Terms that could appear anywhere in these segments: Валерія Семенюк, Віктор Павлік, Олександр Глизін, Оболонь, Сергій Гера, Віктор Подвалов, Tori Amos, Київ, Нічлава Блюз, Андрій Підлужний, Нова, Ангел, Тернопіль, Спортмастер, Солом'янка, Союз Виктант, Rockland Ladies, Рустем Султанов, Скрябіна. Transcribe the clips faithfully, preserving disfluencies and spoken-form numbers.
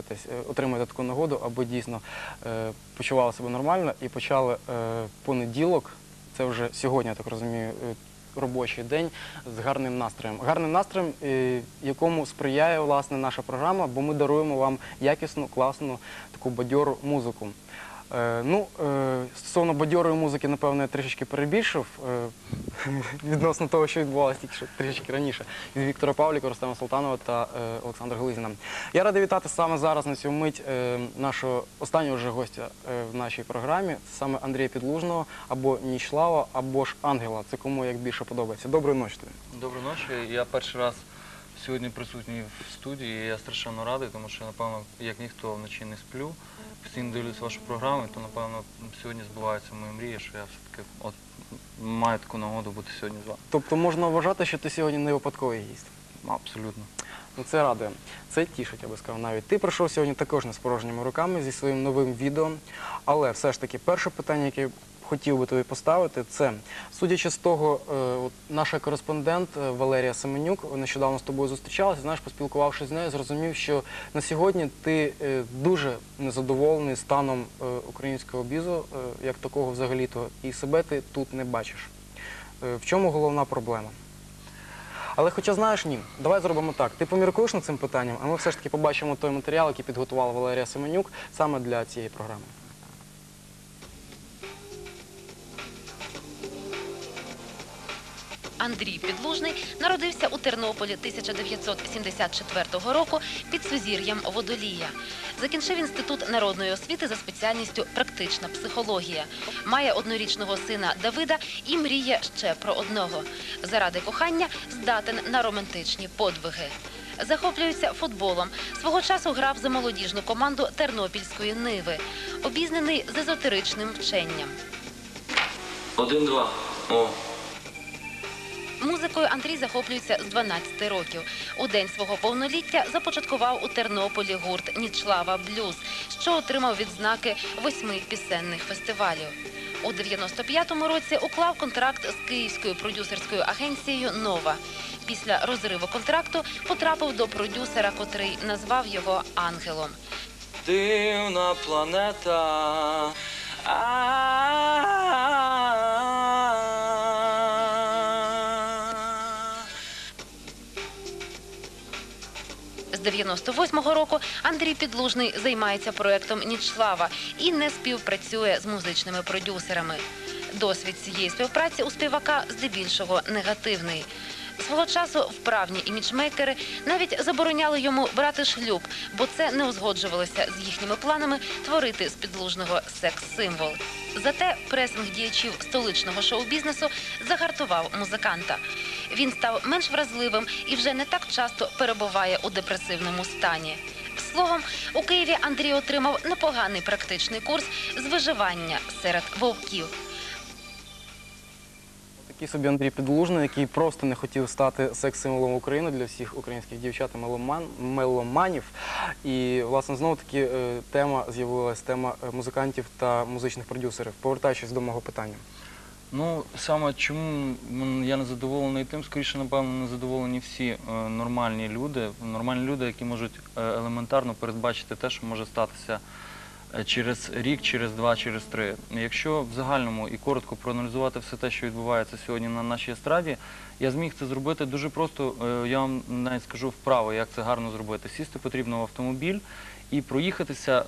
рухатись, отримати таку нагоду, аби дійсно почували себе нормально і почали понеділок, це вже сьогодні, я так розумію, робочий день з гарним настроєм. Гарним настроєм, якому сприяє, власне, наша програма, бо ми даруємо вам якісну, класну, таку бадьору музику. Ну, стосовно бадьорої музики, напевно, я трішечки перебільшив відносно того, що відбувалося трішечки раніше від Віктора Павліка, Рустема Султанова та Олександра Глизіна. Я радий вітати саме зараз на цю мить нашого останнього вже гостя в нашій програмі, саме Андрія Підлужного, або Нічлава, або ж Ангела, це кому як більше подобається. Доброї ночі тобі. Доброї ночі. Я перший раз сьогодні присутній в студії, і я страшенно радий, тому що, напевно, як ніхто вночі не сплю, постійно дивлюсь вашу програму, і то, напевно, сьогодні збуваються мої мрії, що я все-таки маю таку нагоду бути сьогодні з вами. Тобто можна вважати, що ти сьогодні не випадковий гість? Абсолютно. Це радує, це тішить, я би сказав навіть. Ти прийшов сьогодні також не з порожніми руками, зі своїм новим відео, але все ж таки перше питання, яке хотів би тобі поставити, це, судячи з того, наша кореспондент Валерія Семенюк нещодавно з тобою зустрічалася, знаєш, поспілкувавшись з нею, зрозумів, що на сьогодні ти дуже незадоволений станом українського бізу, як такого взагалі-то, і себе ти тут не бачиш. В чому головна проблема? Але хоча знаєш, ні, давай зробимо так, ти поміркуєш над цим питанням, а ми все ж таки побачимо той матеріал, який підготувала Валерія Семенюк саме для цієї програми. Андрій Підлужний народився у Тернополі тисяча дев'ятсот сімдесят четвертого року під сузір'ям Водолія. Закінчив Інститут народної освіти за спеціальністю «Практична психологія». Має однорічного сина Давида і мріє ще про одного. Заради кохання здатен на романтичні подвиги. Захоплюється футболом. Свого часу грав за молодіжну команду Тернопільської «Ниви». Обізнаний з езотеричним вченням. один-два. О! Музикою Андрій захоплюється з дванадцяти років. У день свого повноліття започаткував у Тернополі гурт «Нічлава Блюз», що отримав відзнаки восьми пісенних фестивалів. У дев'яносто п'ятому році уклав контракт з київською продюсерською агенцією «Нова». Після розриву контракту потрапив до продюсера, котрий назвав його «Ангелом». Дивна планета. З дев'яносто восьмого року Андрій Підлужний займається проєктом «Нічлава» і не співпрацює з музичними продюсерами. Досвід цієї співпраці у співака здебільшого негативний. Свого часу вправні іміджмейкери навіть забороняли йому брати шлюб, бо це не узгоджувалося з їхніми планами творити з Підлужного секс-символ. Зате пресинг діячів столичного шоу-бізнесу загартував музиканта. Він став менш вразливим і вже не так часто перебуває у депресивному стані. Словом, у Києві Андрій отримав непоганий практичний курс з виживання серед вовків. Такий собі Андрій Підлужний, який просто не хотів стати секс-символом України для всіх українських дівчат і меломанів. І, власне, знову-таки тема з'явилась, тема музикантів та музичних продюсерів. Повертаючись до мого питання. Ну, саме чому я не задоволений тим, скоріше, напевно, не задоволені всі нормальні люди, нормальні люди, які можуть елементарно передбачити те, що може статися через рік, через два, через три. Якщо в загальному і коротко проаналізувати все те, що відбувається сьогодні на нашій естраді, я зміг це зробити дуже просто, я вам навіть скажу вправо, як це гарно зробити. Сісти потрібно в автомобіль і проїхатися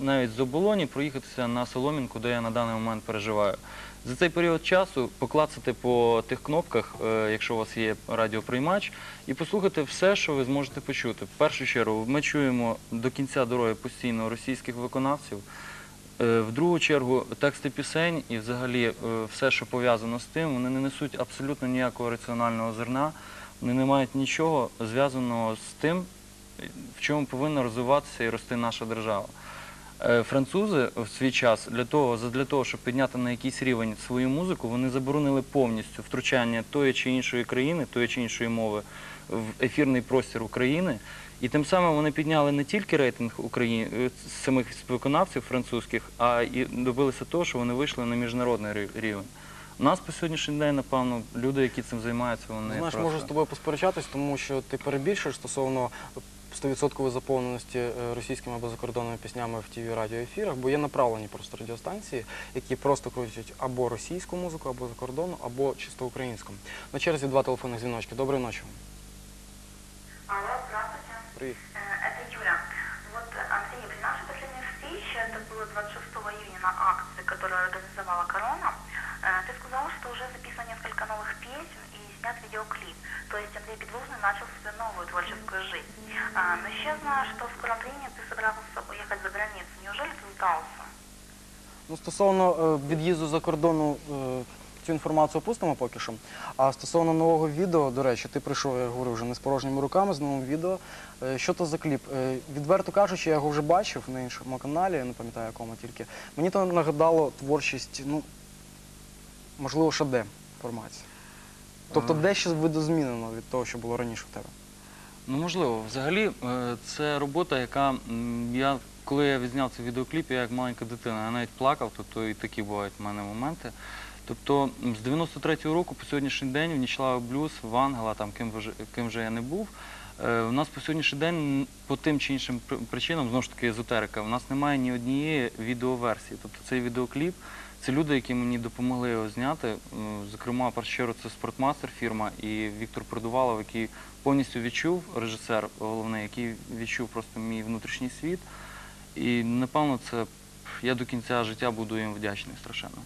навіть з Оболоні, проїхатися на Солом'янку, де я на даний момент переживаю. За цей період часу поклацати по тих кнопках, якщо у вас є радіоприймач, і послухати все, що ви зможете почути. В першу чергу ми чуємо до кінця дороги постійно російських виконавців, в другу чергу тексти пісень і взагалі все, що пов'язано з тим, вони не несуть абсолютно ніякого раціонального зерна, вони не мають нічого зв'язаного з тим, в чому повинна розвиватися і рости наша держава. Французи в свій час, для того, щоб підняти на якийсь рівень свою музику, вони заборонили повністю втручання тої чи іншої країни, тої чи іншої мови в ефірний простір України. І тим самим вони підняли не тільки рейтинг самих виконавців французьких, а і добилися того, що вони вийшли на міжнародний рівень. У нас по сьогоднішній день, напевно, люди, які цим займаються, вони просто... Знаєш, можу з тобою посперечатись, тому що ти перебільшуєш стосовно сто відсотків заповненості російськими або закордонними піснями в ті ві радіоефірах, бо є направлені просто радіостанції, які просто крутять або російську музику, або закордонну, або чисто українську. На черзі два телефонних дзвіночки. Доброї ночі. Алло, здравствуйте. Привет. Это Юля. Вот, Андрей, при нашей последней встрече, это было двадцать шестого июня на акции, которую организовала Корона, ты сказал, что уже записано несколько новых песен и снят видеоклип. То есть Андрей Підлужний начал себе новую творческую жизнь. Но еще знаю, что в скором времени ты собирался уехать за границу. Неужели ты сдался? Ну, стосовно від'їзду за кордону... Цю інформацію опустимо поки що. А стосовно нового відео, до речі, ти прийшов, я говорю, вже не з порожніми руками, з новим відео. Що то за кліп? Відверто кажучи, я його вже бачив на іншому каналі, я не пам'ятаю якому тільки. Мені то нагадало творчість, ну, можливо, шаде формації. Тобто дещо видозмінено від того, що було раніше в тебе. Ну, можливо. Взагалі, це робота, яка, я, коли я відзняв цей відеокліп, я як маленька дитина, я навіть плакав, тобто і такі бувають в мене моменти. Тобто з дев'яносто третього року по сьогоднішній день в Нічлава Блюз, в Ангела, там, ким вже я не був, у нас по сьогоднішній день по тим чи іншим причинам, знову ж таки езотерика, у нас немає ні однієї відеоверсії. Тобто цей відеокліп, це люди, які мені допомогли його зняти, зокрема, перш щиро, це Спортмастер фірма і Віктор Подвалов, який повністю відчув, режисер головний, який відчув просто мій внутрішній світ. І, напевно, це я до кінця життя буду їм вдячний страшенно.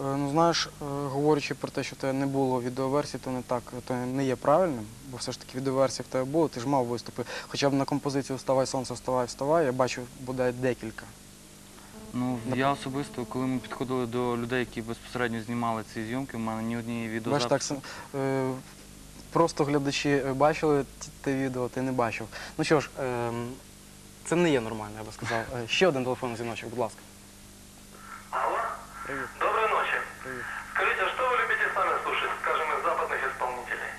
Ну, знаєш, говорячи про те, що в тебе не було відеоверсії, то не є правильним, бо все ж таки відеоверсії в тебе було, ти ж мав виступи. Хоча б на композицію «Вставай, сонце, вставай, вставай» я бачив, бодай, декілька. Ну, я особисто, коли ми підходили до людей, які безпосередньо знімали ці зйомки, в мене ні однієї відеозаписи. Просто глядачі бачили те відео, ти не бачив. Ну що ж, це не є нормально, я би сказав. Ще один телефонний дзвіночок, будь ласка. Алло? Привіт. Скажите, а что вы любите сами слушать, скажем, из западных исполнителей?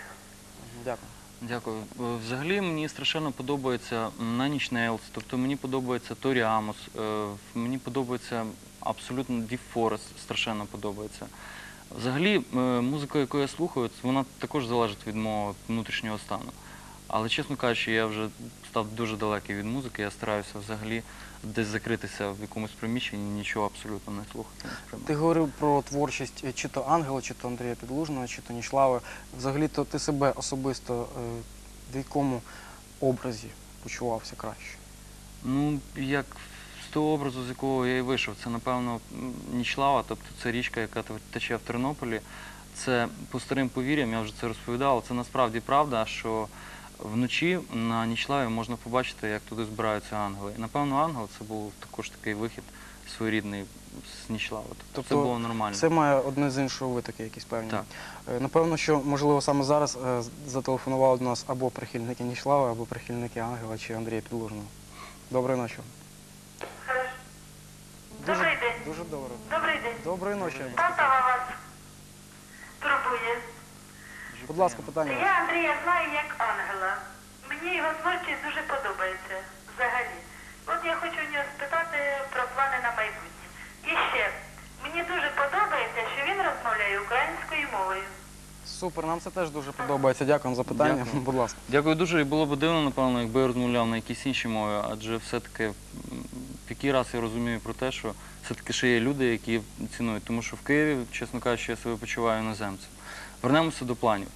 Дякую. Дякую. Взагалі мені страшенно подобається Ніч Нейлс, тобто мені подобається Tori Amos, мені подобається абсолютно Deep Forest, страшенно подобається. Взагалі музика, яку я слухаю, вона також залежить від мого внутрішнього стану. Але, чесно кажучи, я вже став дуже далекий від музики, я стараюся взагалі десь закритися в якомусь приміщенні, нічого абсолютно не слухати. Ти говорив про творчість чи то Ангела, чи то Андрія Підлужного, чи то Нічлави. Взагалі-то ти себе особисто в якому образі почувався краще? Ну, як з того образу, з якого я і вийшов. Це, напевно, Нічлава, тобто це річка, яка тече в Тернополі. Це по старим повір'ям, я вже це розповідав, це насправді правда, що вночі на Нічлаві можна побачити, як туди збираються ангели. І, напевно, Ангел – це був також такий вихід своєрідний з Нічлави. Тобто це було нормально. Це має одне з іншого витоки якісь певні. Так. Напевно, що, можливо, саме зараз зателефонували до нас або прихильники Нічлави, або прихильники Ангела чи Андрія Підлужного. Доброї ночі. Добрий день. Дуже добре. Добрий день. Доброї ночі. Татова вас турбує. Будь ласка, питання. Я Андрія знаю як Ангела. Мені його творчість дуже подобається. Взагалі. От я хочу у нього спитати про плани на майбутнє. І ще. Мені дуже подобається, що він розмовляє українською мовою. Супер, нам це теж дуже подобається. Дякую за питання. Будь ласка. Дякую дуже. І було б дивно, напевно, якби я розмовляв на якійсь іншій мові. Адже все-таки в який раз я розумію про те, що все-таки ще є люди, які цінують. Тому що в Києві, чесно кажучи, я себе почуваю іноземцем. Вернемося до планів.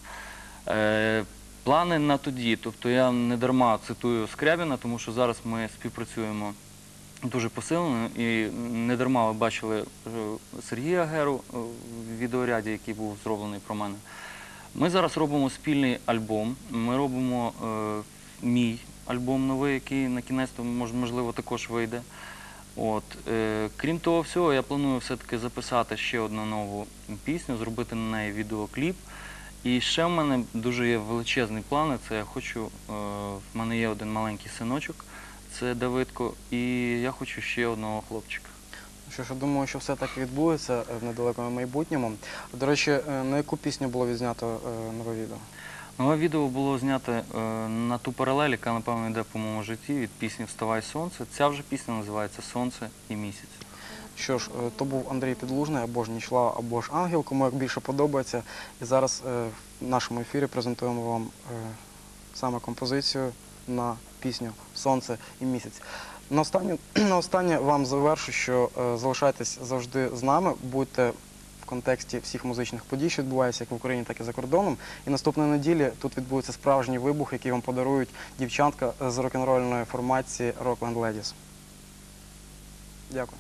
Плани на тоді, тобто я не дарма цитую Скрябіна, тому що зараз ми співпрацюємо дуже посилено і не дарма ви бачили Сергія Геру в відеоряді, який був зроблений про мене. Ми зараз робимо спільний альбом, ми робимо мій альбом новий, який на кінець, можливо, також вийде. Крім того всього, я планую все-таки записати ще одну нову пісню, зробити на неї відеокліп. І ще в мене дуже є величезні плани. Це я хочу, в мене є один маленький синочок, це Давидко, і я хочу ще одного хлопчика. Що ж, думаю, що все так і відбудеться в недалекому майбутньому. До речі, на яку пісню було відзнято нове відео? Нове відео було знято на ту паралель, яка, напевно, йде по моєму житті від пісні «Вставай, сонце». Ця вже пісня називається «Сонце і місяць». Що ж, то був Андрій Підлужний, або ж Нічлава, або ж Ангел, кому як більше подобається. І зараз в нашому ефірі презентуємо вам саме композицію на пісню «Сонце і місяць». На останнє, на останнє вам завершу, що е, залишайтесь завжди з нами, будьте в контексті всіх музичних подій, що відбуваються як в Україні, так і за кордоном. І наступної неділі тут відбудеться справжній вибух, який вам подарують дівчатка з рок-н-рольної формації Rockland Ladies. Дякую.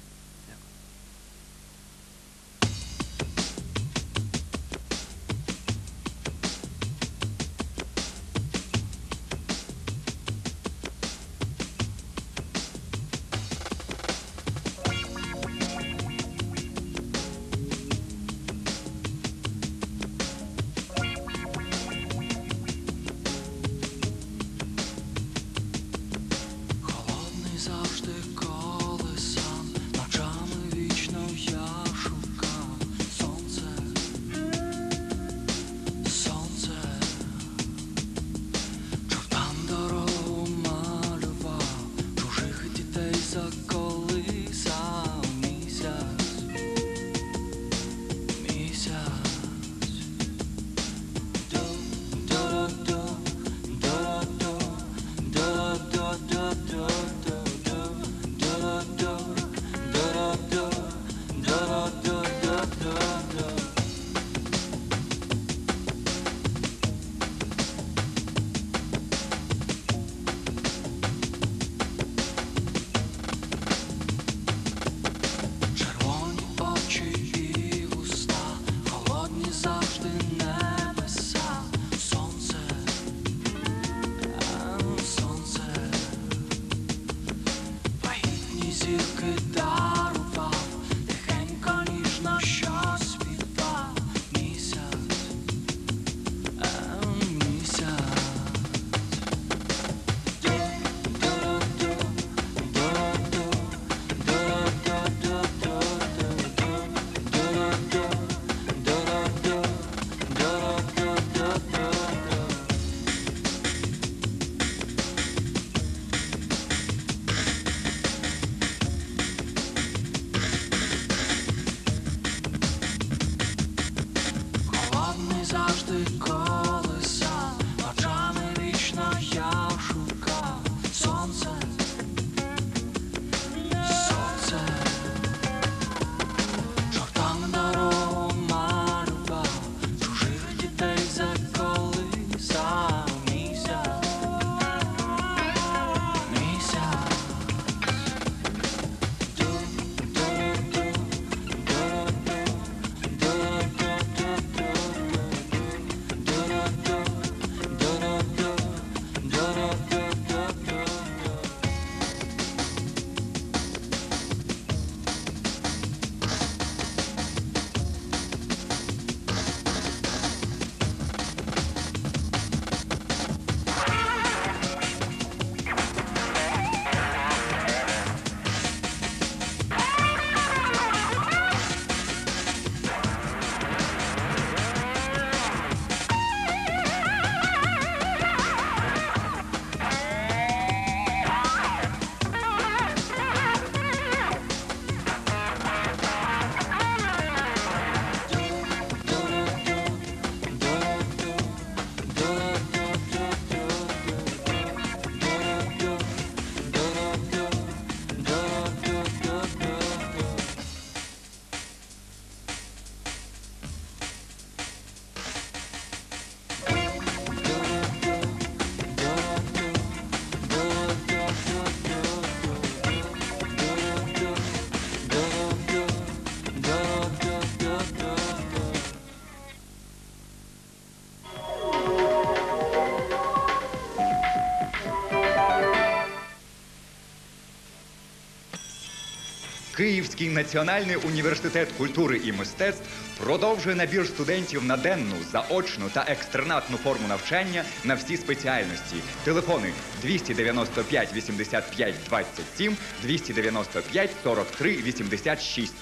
Київський національний університет культури і мистецтв продовжує набір студентів на денну, заочну та екстернатну форму навчання на всі спеціальності. Телефони двісті дев'яносто п'ять вісімдесят п'ять двадцять сім, двісті дев'яносто п'ять сорок три вісімдесят шість.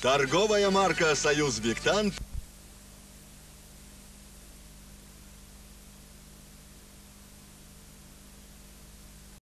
Торговая марка «Союз Виктант».